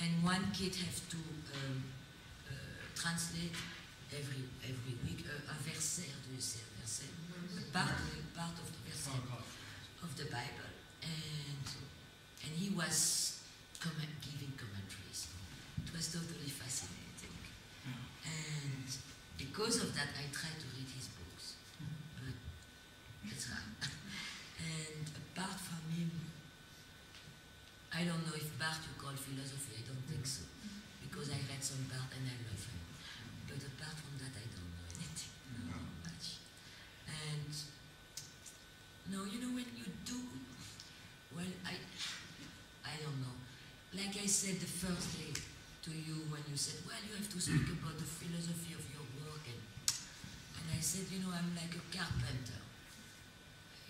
and one kid has to translate every week a verse, do you say a verse? A part of the verse of the Bible, and he was giving commentaries. It was totally fascinating, and because of that, I tried to read his books, but it's hard. And apart from him, I don't know if Barth you call philosophy, I don't think so, because I read some Barth and I love him. But apart from that, I don't know anything, not much. And no, you know, when you do, well, I don't know. Like I said the first day to you when you said, well, you have to speak about the philosophy of your work. And I said, you know, I'm like a carpenter.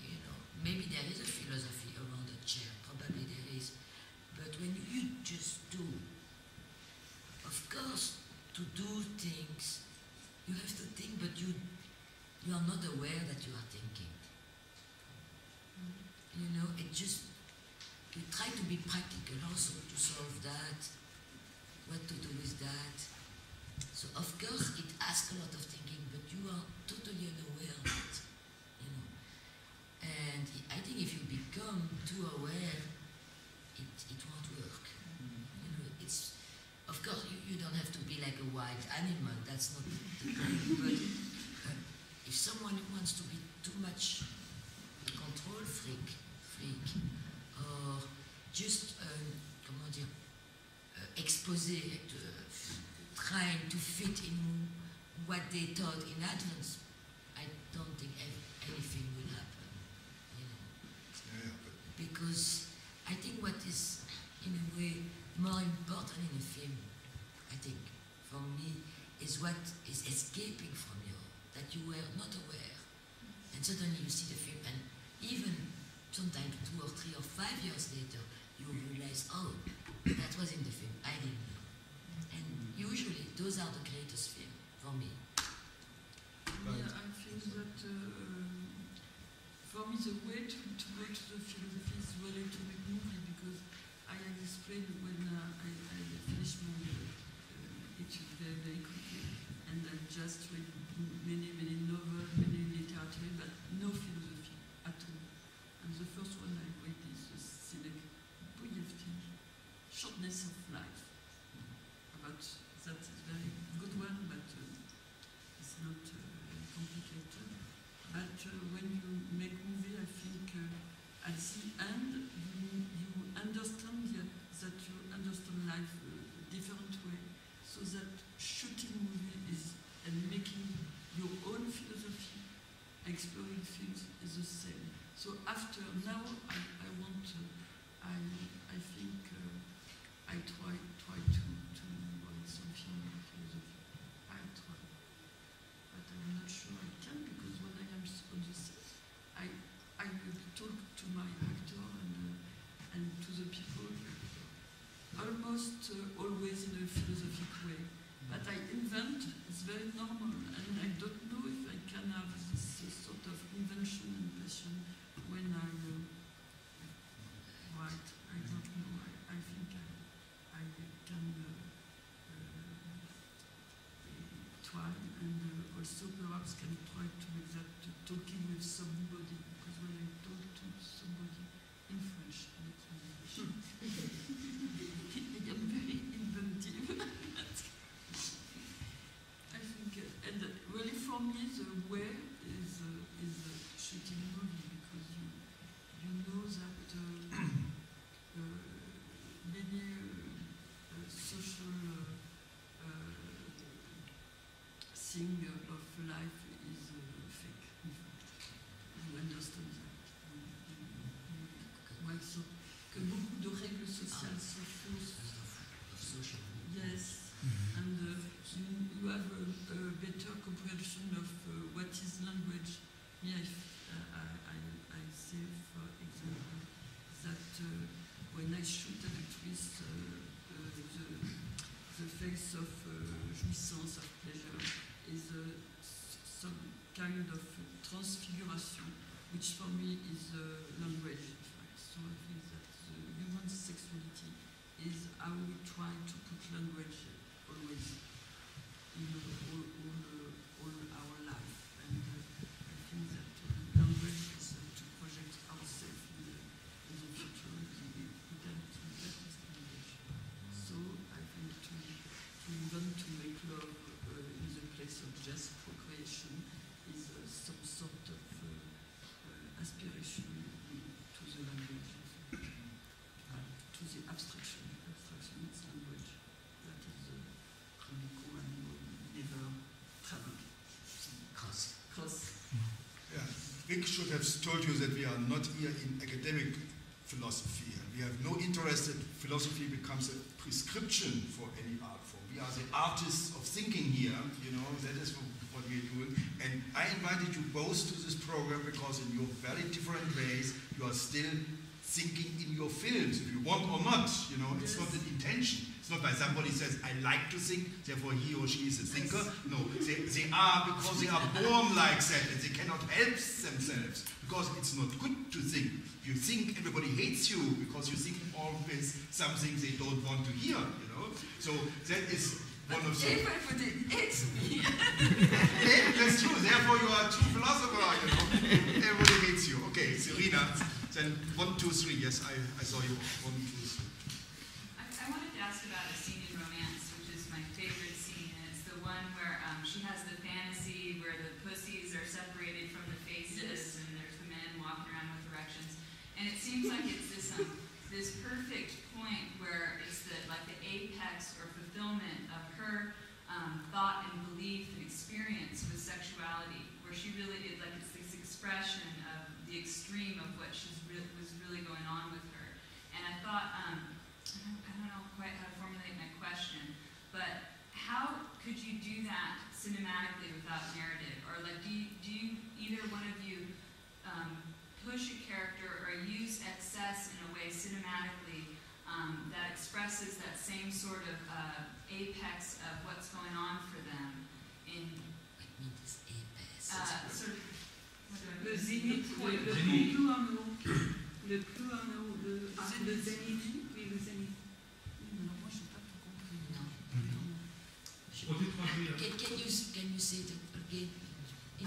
You know, maybe there is a philosophy around a chair, probably there is. But when you just do, of course, to do things, you have to think, but you are not aware that you are thinking. You know, it just, you try to be practical also to solve that, what to do with that. So of course it asks a lot of thinking, but you are totally unaware of it, you know. And I think if you become too aware, it won't work. You know, it's, of course you don't have to be like a wild animal, that's not the point, but if someone wants to be too much a control freak, or just, comment dire, exposé, trying to fit in what they thought in advance, I don't think anything will happen, you know. Yeah, because I think what is, in a way, more important in a film, I think, for me, is what is escaping from you, that you were not aware, and suddenly you see the film, and even sometimes 2 or 3 or 5 years later, you realize, oh, that was in the film, I didn't know. And usually, those are the greatest films for me. Yeah, I think that for me, the way to go to the philosophy is really to make movie, because I had explained when I finished my it very quickly, and I just read many novels, many literature, but no philosophy at all. And the first one I read is the Sénèque, Shortness of Life. About that is very good one, but it's not complicated. But when you make movie, I think at the end you understand that you understand life a different way. So that shooting movie is and making your own philosophy, exploring things is the same. So after now, I want to, I think I try to write something about philosophy. I try, but I'm not sure I can, because when I am on the set, I will talk to my actor and to the people, almost always in a philosophic way. But I invent, it's very normal, and I don't know if I can have this sort of invention and passion when I write. I don't know, I think I can try, and also perhaps can try to make that talking with somebody, because when I talk to somebody in French, not in English, I am very inventive. And really for me the way is shooting movie, because you know that many social thing of life is fake. You understand that. Ouais, so, que beaucoup de règles sociales sont fausses. Yes. And you have a better comprehension of what is language. Yeah, I say, for example, that when I shoot an actress, the face of jouissance, of pleasure, is some kind of transfiguration, which for me is language, in fact. So I think that the human sexuality is how we try to It should have told you that we are not here in academic philosophy. We have no interest that philosophy becomes a prescription for any art form. We are the artists of thinking here, you know, that is what we are doing. And I invited you both to this program because in your very different ways, you are still thinking in your films, if you want or not, you know, yes. It's not an intention. It's not like somebody says, I like to think, therefore he or she is a thinker. No, they are, because they are born like that, and they cannot help themselves, because it's not good to think. You think everybody hates you, because you think always something they don't want to hear, you know? So that is one of the... hates me. That's true, therefore you are a true philosopher, you know? Everybody hates you. Okay, Serena. Then 1, 2, 3, yes, I saw you. 1, 2, 3. I wanted to ask about a scene in Romance, which is my favorite scene, and it's the one where she has the fantasy where the pussies are separated from the faces, and there's the men walking around with erections. And it seems like it's this this perfect point where it's the, like the apex or fulfillment of her thought and belief and experience with sexuality, where she really did, like, it's this expression of the extreme of what she's was really going on with her. And I thought, I don't know quite how to formulate my question, but how could you do that cinematically without narrative? Or, like, do you either one of you push a character or use excess in a way cinematically that expresses that same sort of apex of what's going on for them in sort of le zénith ou le plus en haut. Le plus en haut, le zénith. Oui, le zénith. Non, moi je n'ai pas tout compris. Non. Can you say it again? In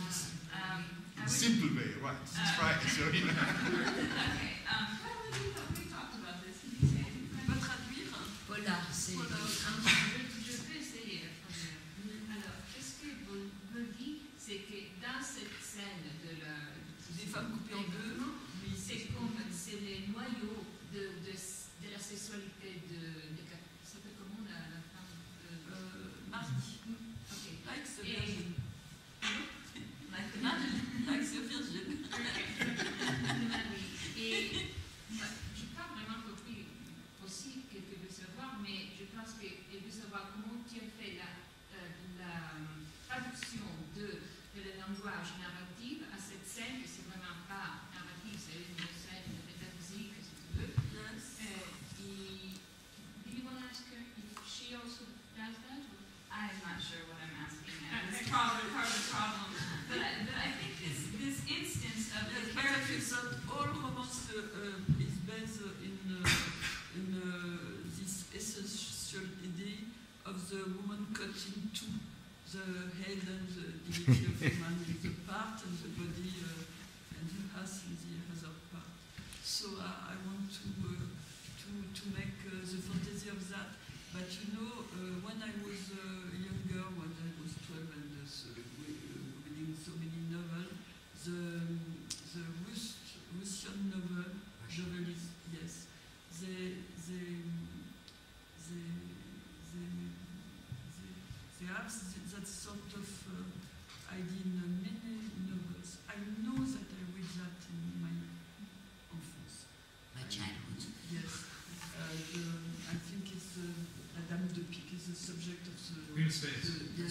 a simple way, right. Let's try it. Okay. We talked about this. On va traduire. Voilà, c'est... Je peux essayer. Alors, qu'est-ce que vous me dites? C'est que dans cette scène des femmes coupées en deux, c'est les noyaux de la sexualité de ça s'appelle comment la femme Barth. Ok. Like Sophie. Maintenant, like Sophie, je ne n'ai pas vraiment compris aussi que tu veux savoir, mais je pense que tu veux savoir comment tu as fait la traduction de le langage narratif à cette scène, que c'est vraiment pas narratif, c'est une scène de métaphysique, si tu veux. Yes. Et, do you want to ask her if she also does that? Or? I'm not sure what I'm asking. It's probably part of the problem. But I think this instance of the character is that all romance is based in this essential idea of the woman cut in two. The head and the dignity of the man is a part, and the body and the ass is the other part. So I want to make the fantasy of that. But you know, when I was younger, when I was 12 and reading so many novels, the Russian novel, journalist, yes, they have that sort of idea in many novels. I know that I read that in my enfance. My childhood. Yes. I think it's Madame de Pic is the subject of the... Green Space. Yes,